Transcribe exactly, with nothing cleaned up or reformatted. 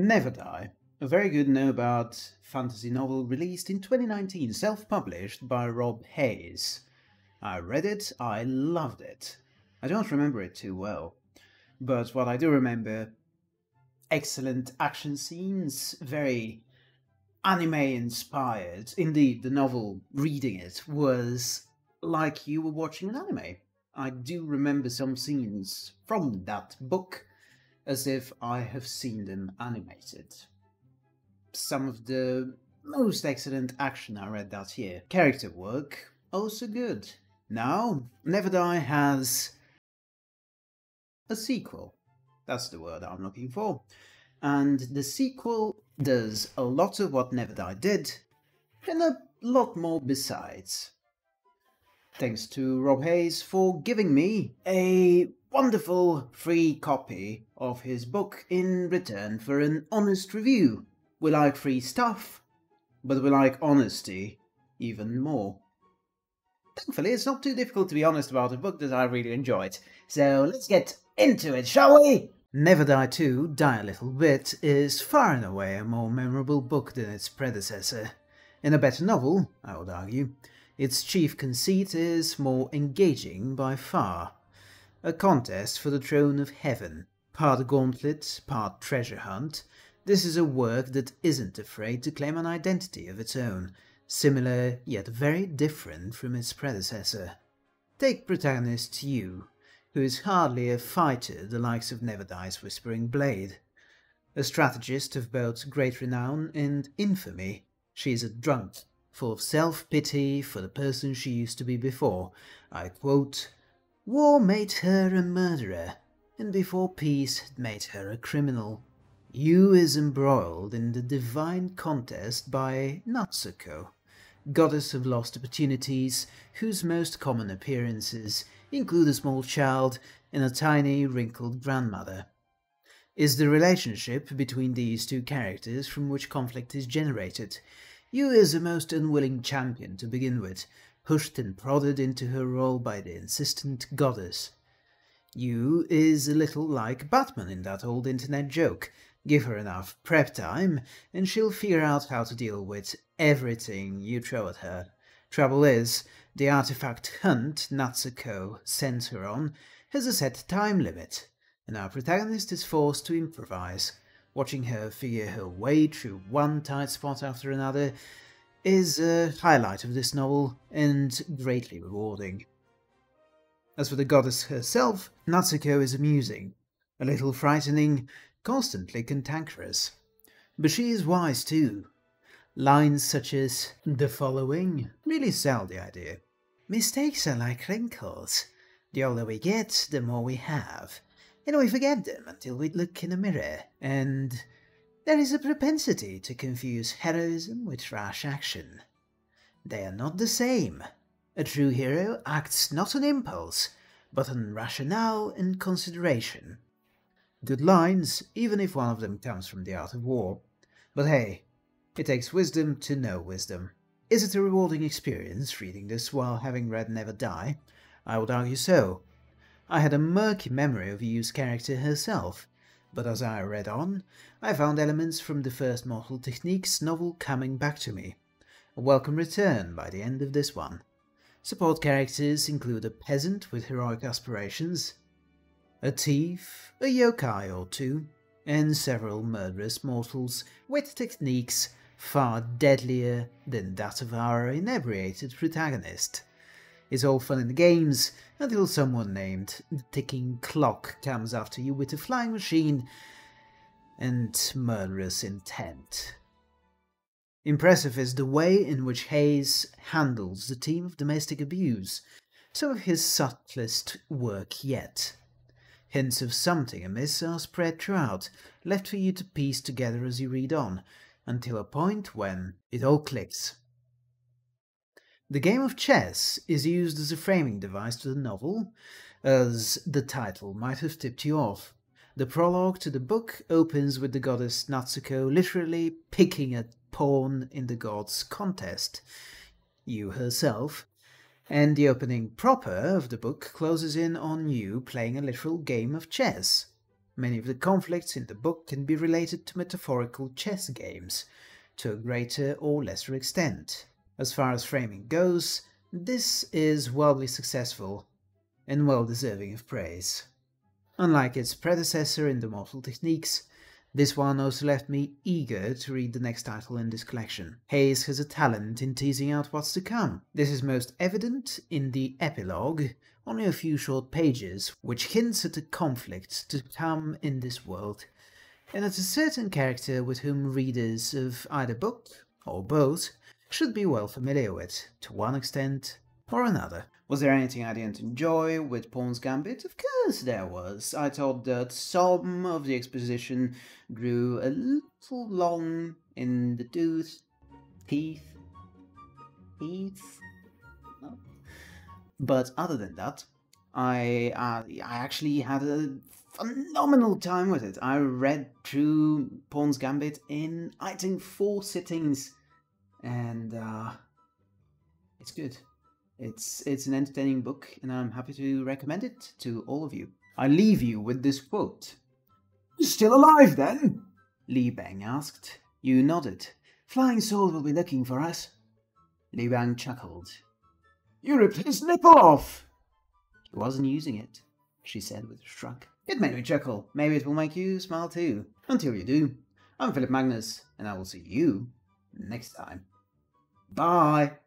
Never Die, a very good no-bad fantasy novel released in twenty nineteen, self-published by Rob Hayes. I read it, I loved it. I don't remember it too well, but what I do remember, excellent action scenes, very anime-inspired. Indeed, the novel, reading it, was like you were watching an anime. I do remember some scenes from that book as if I have seen them animated. Some of the most excellent action I read that year. Character work, also good. Now, Never Die has a sequel. That's the word I'm looking for. And the sequel does a lot of what Never Die did, and a lot more besides. Thanks to Rob Hayes for giving me a wonderful free copy of his book in return for an honest review. We like free stuff, but we like honesty even more. Thankfully, it's not too difficult to be honest about a book that I really enjoyed, so let's get into it, shall we? Never Die two, Die a Little Bit, is far and away a more memorable book than its predecessor. In a better novel, I would argue, its chief conceit is more engaging by far. A contest for the throne of heaven. Part gauntlet, part treasure hunt, this is a work that isn't afraid to claim an identity of its own, similar yet very different from its predecessor. Take protagonist Yu, who is hardly a fighter the likes of Never Die's Whispering Blade. A strategist of both great renown and infamy, she is a drunk, full of self-pity for the person she used to be before. I quote, "War made her a murderer, and before peace had made her a criminal." Yu is embroiled in the divine contest by Natsuko, goddess of lost opportunities, whose most common appearances include a small child and a tiny, wrinkled grandmother. It's the relationship between these two characters from which conflict is generated. Yu is a most unwilling champion to begin with, pushed and prodded into her role by the insistent goddess. Yu is a little like Batman in that old internet joke. Give her enough prep time, and she'll figure out how to deal with everything you throw at her. Trouble is, the artifact hunt Natsuko sends her on has a set time limit, and our protagonist is forced to improvise. Watching her figure her way through one tight spot after another is a highlight of this novel, and greatly rewarding. As for the goddess herself, Natsuko is amusing, a little frightening, constantly cantankerous. But she is wise too. Lines such as "the following" really sell the idea. Mistakes are like wrinkles. The older we get, the more we have, and we forget them until we look in a mirror. And there is a propensity to confuse heroism with rash action. They are not the same. A true hero acts not on impulse, but on rationale and consideration. Good lines, even if one of them comes from the art of war. But hey, it takes wisdom to know wisdom. Is it a rewarding experience reading this while having read Never Die? I would argue so. I had a murky memory of Yu's character herself, but as I read on, I found elements from the first Mortal Techniques novel coming back to me. A welcome return by the end of this one. Support characters include a peasant with heroic aspirations, a thief, a yokai or two, and several murderous mortals with techniques far deadlier than that of our inebriated protagonist. It's all fun and games until someone named The Ticking Clock comes after you with a flying machine and murderous intent. Impressive is the way in which Hayes handles the theme of domestic abuse, some of his subtlest work yet. Hints of something amiss are spread throughout, left for you to piece together as you read on, until a point when it all clicks. The game of chess is used as a framing device to the novel, as the title might have tipped you off. The prologue to the book opens with the goddess Natsuko literally picking a pawn in the gods' contest, Yu herself, and the opening proper of the book closes in on Yu playing a literal game of chess. Many of the conflicts in the book can be related to metaphorical chess games, to a greater or lesser extent. As far as framing goes, this is wildly successful and well deserving of praise. Unlike its predecessor in the Mortal Techniques, this one also left me eager to read the next title in this collection. Hayes has a talent in teasing out what's to come. This is most evident in the epilogue, only a few short pages, which hints at the conflict to come in this world, and at a certain character with whom readers of either book, or both, should be well familiar with, to one extent or another. Was there anything I didn't enjoy with Pawn's Gambit? Of course there was. I thought that some of the exposition grew a little long in the tooth, teeth, teeth, no. But other than that, I, uh, I actually had a phenomenal time with it. I read through Pawn's Gambit in, I think, four sittings, and uh, it's good. It's, it's an entertaining book, and I'm happy to recommend it to all of you. I leave you with this quote. "You're still alive, then?" Li Bang asked. Yu nodded. "Flying Soul will be looking for us." Li Bang chuckled. "You ripped his nipple off!" "He wasn't using it," she said with a shrug. It made me chuckle. Maybe it will make you smile too. Until you do, I'm Philip Magnus, and I will see you next time. Bye!